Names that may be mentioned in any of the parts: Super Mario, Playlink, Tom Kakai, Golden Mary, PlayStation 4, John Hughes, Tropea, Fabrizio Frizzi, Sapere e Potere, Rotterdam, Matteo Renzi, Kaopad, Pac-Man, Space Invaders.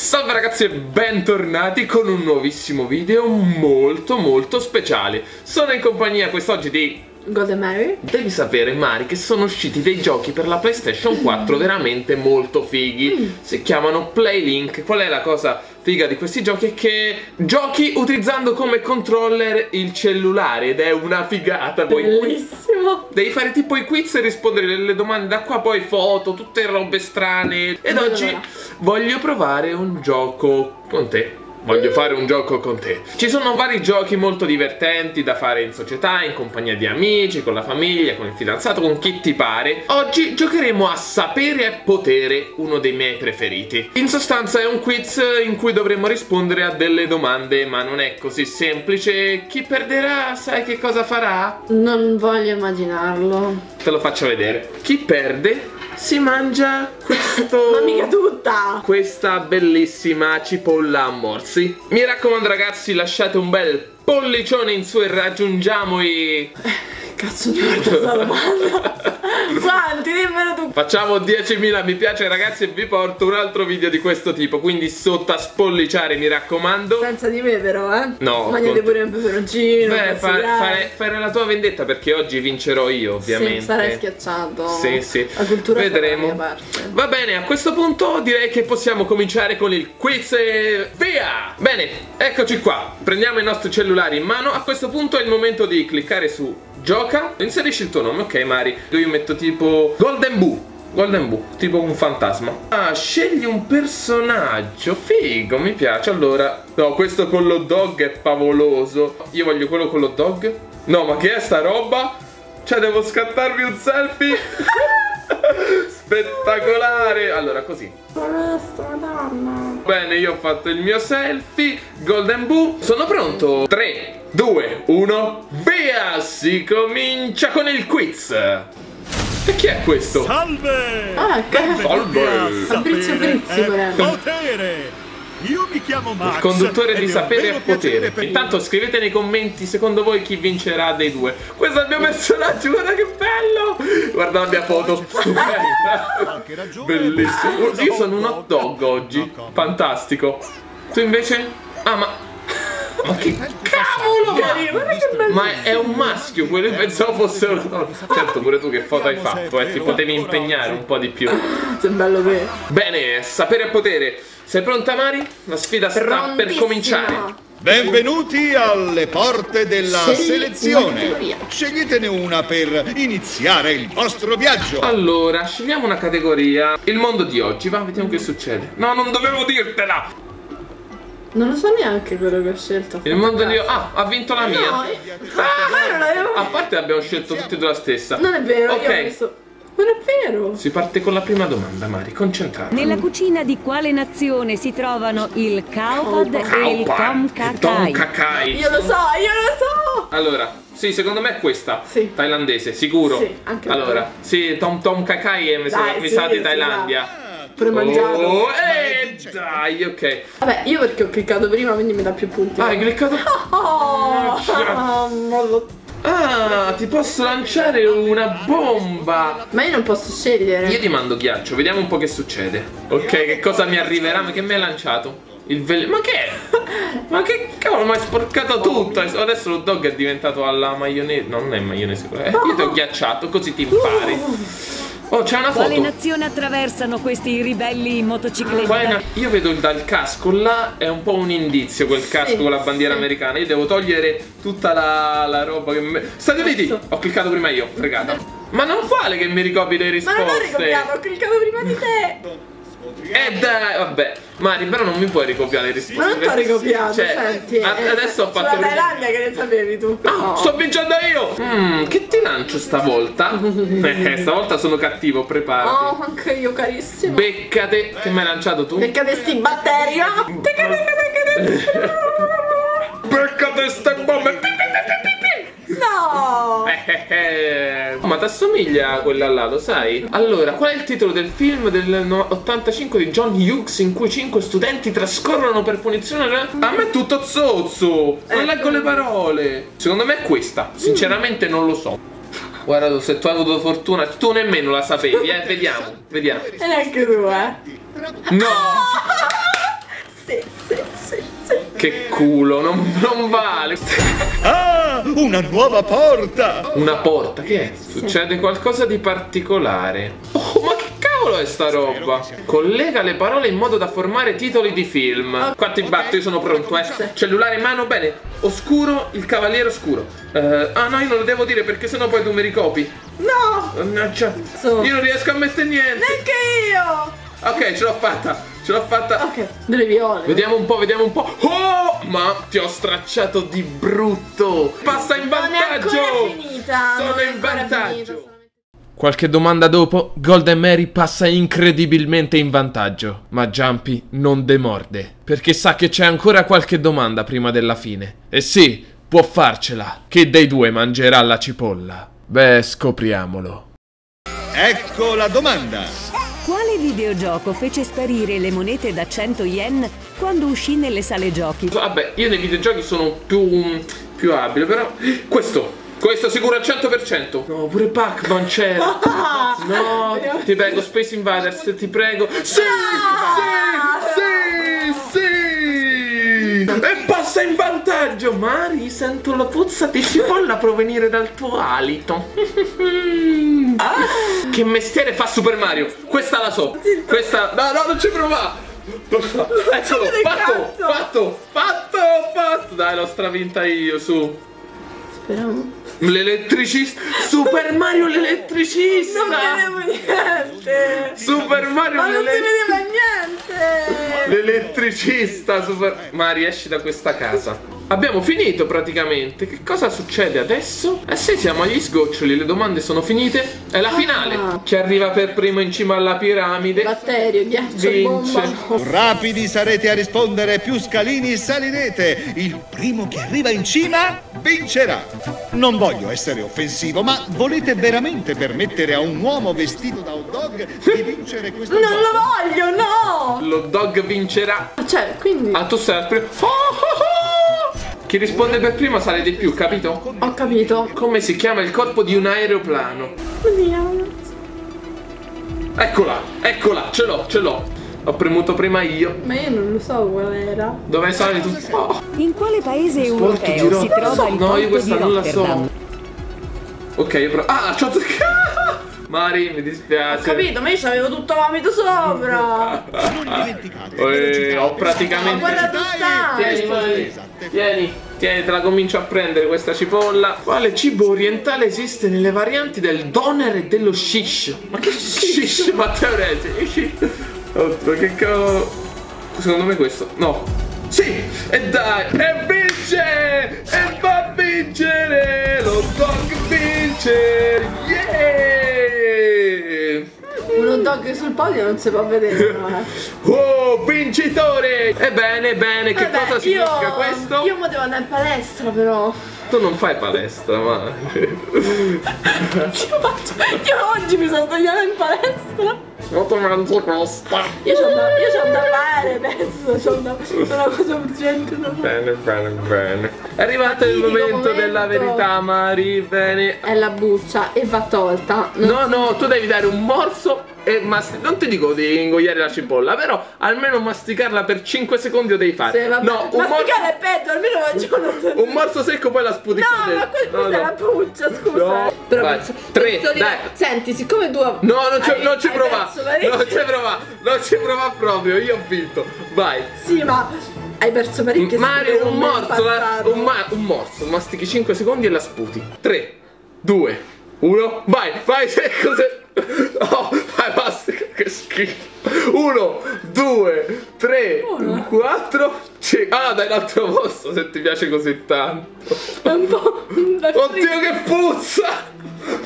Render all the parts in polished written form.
Salve ragazzi e bentornati con un nuovissimo video molto speciale. Sono in compagnia quest'oggi di Golden Mary. Devi sapere, Mari, che sono usciti dei giochi per la PlayStation 4 veramente molto fighi. Si chiamano Playlink. Qual è la cosa figa di questi giochi? È che giochi utilizzando come controller il cellulare, ed è una figata. Bellissimo. Poi devi fare tipo i quiz e rispondere delle domande, da qua poi foto, tutte robe strane. Ed oggi voglio provare un gioco con te. Voglio fare un gioco con te. Ci sono vari giochi molto divertenti da fare in società, in compagnia di amici, con la famiglia, con il fidanzato, con chi ti pare. Oggi giocheremo a Sapere e Potere, uno dei miei preferiti. In sostanza è un quiz in cui dovremo rispondere a delle domande, ma non è così semplice. Chi perderà, sai che cosa farà? Non voglio immaginarlo. Te lo faccio vedere. Chi perde si mangia questo... Ma mica tutta! Questa bellissima cipolla a morsi. Mi raccomando ragazzi, lasciate un bel pollicione in su e raggiungiamo i... Cazzo di questa domanda! Santi, dimmelo tu! Facciamo 10.000 mi piace ragazzi e vi porto un altro video di questo tipo, quindi sotto a spolliciare, mi raccomando. Senza di me però, eh? No. Mangiate pure un peperoncino. Beh, fare la tua vendetta, perché oggi vincerò io, ovviamente. Sì, sarai schiacciato. Sì, sì. La cultura vedremo. Va bene, a questo punto direi che possiamo cominciare con il quiz e via! Bene, eccoci qua. Prendiamo i nostri cellulari in mano. A questo punto è il momento di cliccare su gioca, inserisci il tuo nome, ok Mari. Io metto tipo Golden Boo, tipo un fantasma. Ah, scegli un personaggio, figo, mi piace. Allora, no, questo con l'hot dog è favoloso. Io voglio quello con l'hot dog. No, ma che è sta roba? Cioè, devo scattarvi un selfie? Spettacolare! Allora, così. Bene, io ho fatto il mio selfie. Golden Boo, sono pronto. 3, 2, 1, via! Si comincia con il quiz. E chi è questo? Salve! Ah, salve! Fabrizio Frizzi, potere! Io mi chiamo Max, il conduttore di Sapere e Potere. Intanto scrivete nei commenti secondo voi chi vincerà dei due. Questo è il mio personaggio, guarda che bello! Guarda la mia foto, stupenda. Bellissimo. Io sono un hot dog oggi, fantastico. Tu invece? Ah, ma che cavolo! Ma è un maschio, quello pensavo fosse una donna. Certo, pure tu che foto hai fatto, ti potevi impegnare un po' di più. Sei bello te. Bene, Sapere e Potere. Sei pronta Mari? La sfida sta per cominciare. Benvenuti alle porte della selezione. Sceglietene una per iniziare il vostro viaggio. Allora, scegliamo una categoria. Il mondo di oggi, va, vediamo che succede. No, non dovevo dirtela. Non lo so neanche quello che ho scelto. Il mondo di oggi. Ah, ha vinto la mia. No, a parte abbiamo scelto tutti e due la stessa. Non è vero, ok. Io ho messo... Non è vero. Si parte con la prima domanda, Mari, concentrata. Nella cucina di quale nazione si trovano il Kaopad e il Tom Kakai? Io lo so. Allora, sì, secondo me è questa. Sì. Thailandese, sicuro. Sì, anche allora, sì, Tom Kakai è mi sa di Thailandia. Premangiato. Oh, dai, ok. Vabbè, io perché ho cliccato prima, quindi mi dà più punti. Ah, hai cliccato? Ah, ti posso lanciare una bomba. Ma io non posso scegliere. Io ti mando ghiaccio, vediamo un po' che succede. Ok, che cosa mi arriverà? Ma che mi hai lanciato? Il veleno. Ma che è? Ma che cavolo, ma hai sporcato tutto. Adesso lo dog è diventato alla maionese. No, non è maionese, io ti ho ghiacciato, così ti impari. Oh, c'è una foto. Quale nazione attraversano questi ribelli in motocicletta? Io vedo dal casco là, è un po' un indizio quel casco con la bandiera americana. Io devo togliere tutta la roba che mi... Stati Uniti! Ho cliccato prima io, fregata. Ma non vale che mi ricopi le risposte. Ma non ho ricopiato, ho cliccato prima di te. Dai, vabbè, Mari, però non mi puoi ricopiare le risposte. Ma non ti ho ricopiato, cioè, senti. Adesso ho fatto. Ma Thailandia che ne sapevi tu? Ah, sto vincendo io! Che ti lancio stavolta? Stavolta sono cattivo, preparati. Oh, anche io, carissimo. Beccate, che mi hai lanciato tu? Beccate sti batteri. Beccate ste bombe. No! Ma ti assomiglia a quella là, lo sai? Allora, qual è il titolo del film del 85 di John Hughes in cui 5 studenti trascorrono per punizione? A me è tutto zozzo! Non leggo le parole! Secondo me è questa, sinceramente non lo so. Guarda, se tu hai avuto fortuna, tu nemmeno la sapevi, vediamo. E neanche tu, eh? No! Che culo, non vale. Ah, una nuova porta. Una porta, che è? Succede qualcosa di particolare. Oh, ma che cavolo è sta roba? Collega le parole in modo da formare titoli di film. Qua ti batto, io sono pronto, eh. Cellulare in mano, bene. Oscuro, il cavaliere oscuro. Ah no, io non lo devo dire perché sennò poi tu mi ricopi. No, mannaggia. Io non riesco a mettere niente. Neanche io. Ok, ce l'ho fatta, ce l'ho fatta. Ok, delle viole. Vediamo un po', vediamo un po'. Oh, ma ti ho stracciato di brutto. Passa in vantaggio. Non è finita. Sono in vantaggio. Qualche domanda dopo, Golden Mary passa incredibilmente in vantaggio, ma Jumpy non demorde, perché sa che c'è ancora qualche domanda prima della fine. E sì, può farcela. Che dei due mangerà la cipolla? Beh, scopriamolo. Ecco la domanda. Quale videogioco fece sparire le monete da 100 yen quando uscì nelle sale giochi? Vabbè, io nei videogiochi sono più abile, però... Questo sicuro al 100%. No, pure Pac-Man c'era. No, ti prego, Space Invaders, ti prego. Sì, sì, sì, sì. E passa in vantaggio. Mari, sento la puzza di cipolla provenire dal tuo alito. Che mestiere fa Super Mario? Questa la so. Questa... No, no, non ci provare. Eccolo, fatto, fatto, fatto, fatto. Dai, l'ho stravinta io, su. Speriamo. L'elettricista. Super Mario l'elettricista. Non vedevo niente. Super Mario l'elettricista. Ma non si vedeva niente. L'elettricista, Super... Mario, esci da questa casa. Abbiamo finito praticamente. Che cosa succede adesso? Eh sì, siamo agli sgoccioli, le domande sono finite. È la finale. Chi arriva per primo in cima alla piramide, batterio, ghiaccio, vince. Bomba. Rapidi sarete a rispondere, più scalini salirete. Il primo che arriva in cima vincerà. Non voglio essere offensivo, ma volete veramente permettere a un uomo vestito da hot dog di vincere questo gioco? Non lo voglio, no! L'hot dog vincerà. Cioè, quindi... Ah, tu sei al primo. Oh, oh, oh! Chi risponde per prima sale di più, capito? Ho capito. Come si chiama il corpo di un aeroplano? Oddio. Eccola, eccola, ce l'ho, ce l'ho. Ho premuto prima io. Ma io non lo so qual era. Dove sale tu? Oh. In quale paese europeo si trova il porto di Rotterdam? No, io questa non la so. Ok, io provo. Ah, c'ho toccato. Mari, mi dispiace. Ho capito, ma io c'avevo tutto l'amido sopra. Non dimenticate. Ho praticamente... Tieni, tieni, te la comincio a prendere questa cipolla. Quale cibo orientale esiste nelle varianti del doner e dello shish? Ma che shish, Matteo Renzi? Oddio, che cavolo. Secondo me questo, no. Sì, e dai, e vince! E va a vincere! Lo dog vince! Yeah! Un hot dog sul podio non si può vedere. Oh, vincitore! Ebbene, bene, che vabbè, cosa significa questo? Io devo andare in palestra però. Tu non fai palestra, ma... Io oggi mi sono svegliata in palestra. Io ti mangio questa. Io c'ho da fare, penso. C'ho una cosa urgente da fare. Bene, bene, bene. È arrivato il momento della verità, Mari. Bene. È la buccia e va tolta. No, no, tu devi dare un morso e masticare. Non ti dico di ingoiare la cipolla, però almeno masticarla per 5 secondi lo devi fare. Sì, no, masticare è peggio, almeno mangiano. Un morso secco poi la spudicare. No, ma questa è la buccia, scusa. No. Però penso, 3, dai. Senti, siccome tu... No, non ci provare. Non ci prova, non ci prova proprio, io ho vinto. Vai. Sì, ma hai perso parecchio. Mario, un morso, mastichi 5 secondi e la sputi. 3, 2, 1, vai, vai, se cos'è. Oh, vai, mastica, che schifo. 1, 2, 3, 4, 5. Ah, dai, l'altro posto, se ti piace così tanto. È un po'... Oddio, che puzza!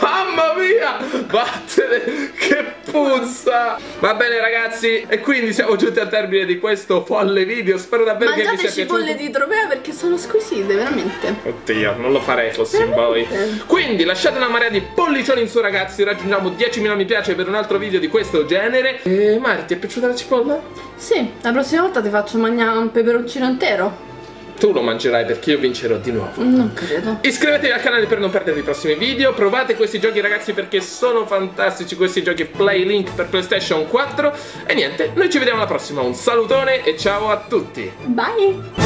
Mamma mia, vattene, che puzza. Va bene ragazzi, e quindi siamo giunti al termine di questo folle video. Spero davvero che vi sia piaciuto. Mangiate cipolle di Tropea perché sono squisite, veramente. Oddio, non lo farei fossi in voi. Quindi lasciate una marea di pollicioni in su ragazzi. Raggiungiamo 10.000 mi piace per un altro video di questo genere. E Mari, ti è piaciuta la cipolla? Sì, la prossima volta ti faccio mangiare un peperoncino intero. Tu lo mangerai perché io vincerò di nuovo. Non credo. Iscrivetevi al canale per non perdere i prossimi video. Provate questi giochi ragazzi perché sono fantastici. Questi giochi Playlink per PlayStation 4. E niente, noi ci vediamo alla prossima. Un salutone e ciao a tutti. Bye.